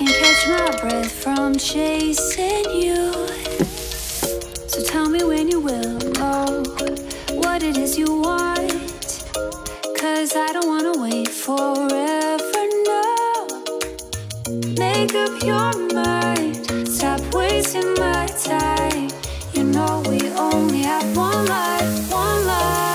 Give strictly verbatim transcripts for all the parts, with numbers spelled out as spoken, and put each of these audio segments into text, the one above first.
can catch my breath from chasing you. So tell me when you will know what it is you want, 'cause I don't wanna wait forever, no. Make up your mind, stop wasting my time. You know we only have one life, one life.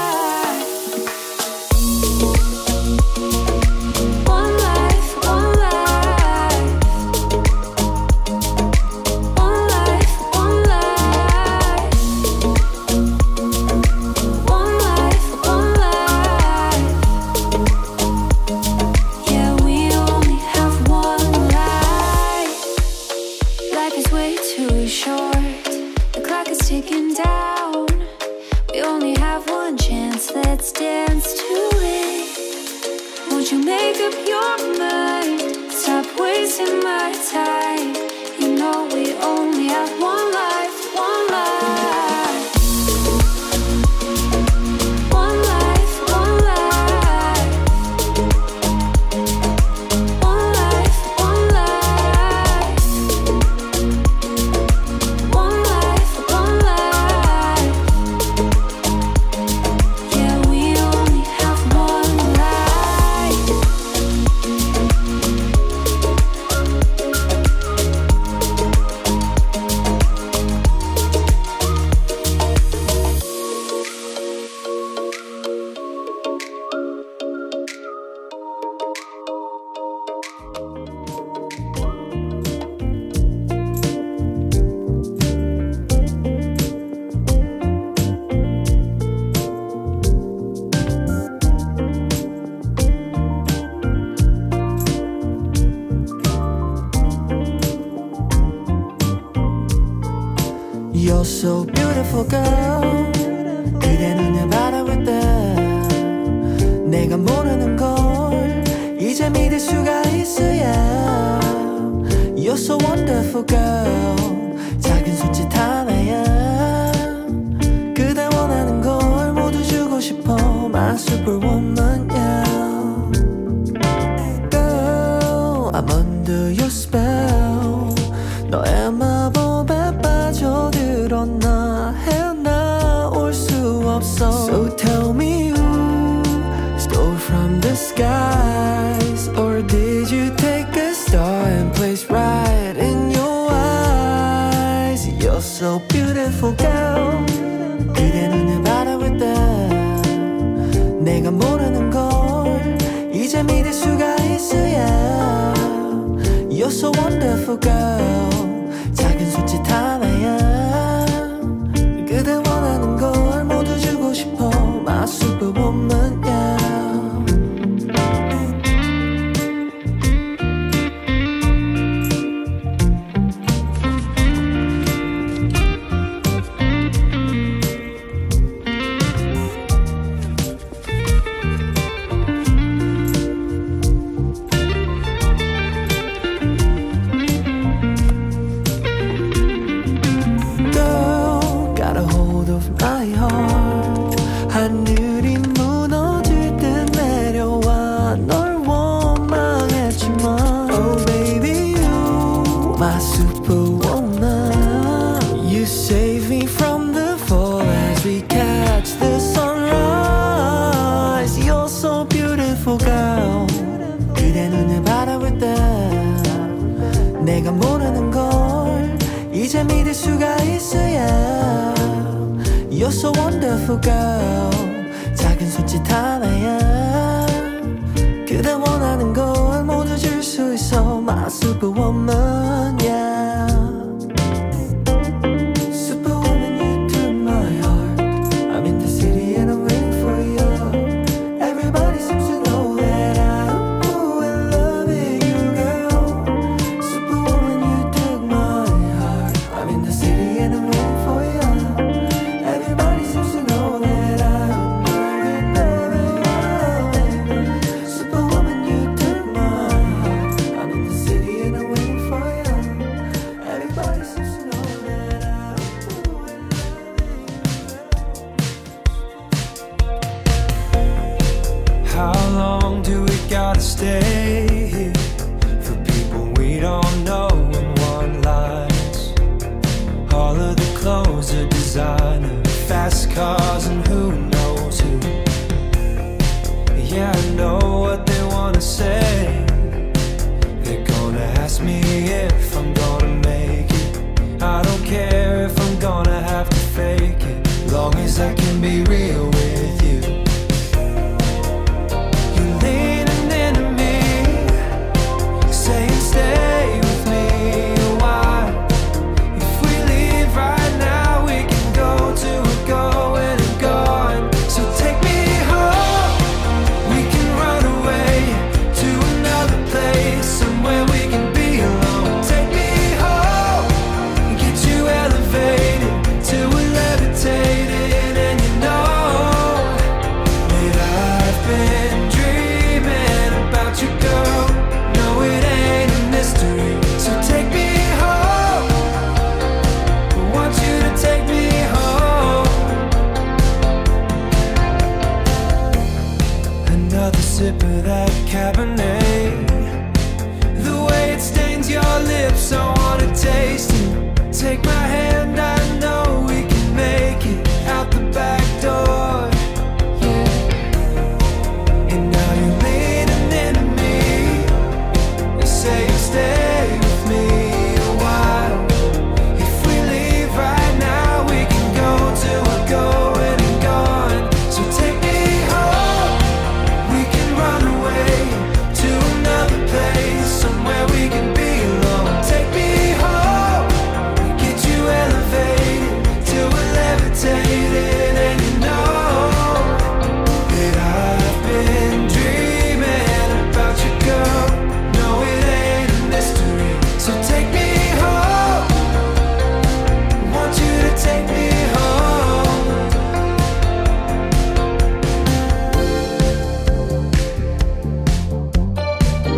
ask me if I'm gonna make it. I don't care if I'm gonna have to fake it, long as I can be real with you. You're leaning into me, saying stay with me a while. If we leave right now, we can go to a going and gone. So take me home, we can run away to another place, somewhere we can be alone. Take me home, get you elevated till we're levitating, and you know that I've been dreaming about you, girl. No, it ain't a mystery. So take me home, I want you to take me home. Another sip of that Cabernet, stains your lips, I wanna taste it. Take my hand, I know we can make it out the back door. Yeah. And now you're leaning into me, you say you stay with me a while. If we leave right now, we can go till we're going and gone. So take me home, we can run away to another place, somewhere we can be alone. Take me home, get you elevated till we're levitated, and you know that I've been dreaming about you, girl. No, it ain't a mystery. So take me home, I want you to take me home.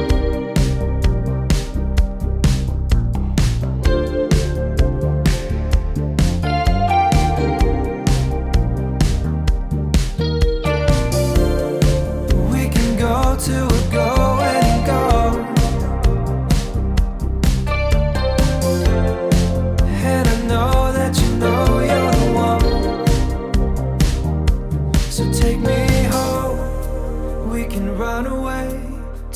We can go to a go and go. And I know that you know you're the one. So take me home, we can run away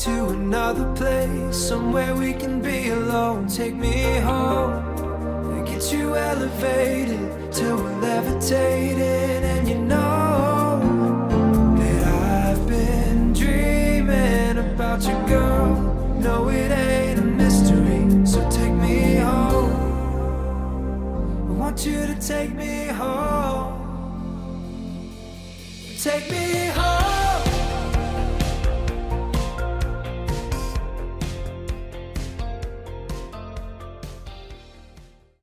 to another place, somewhere we can be alone. Take me home and get you elevated till we're levitating, and you know that I've been dreaming about you, girl. No, it ain't a mystery. So take me home, I want you to take me home. Take me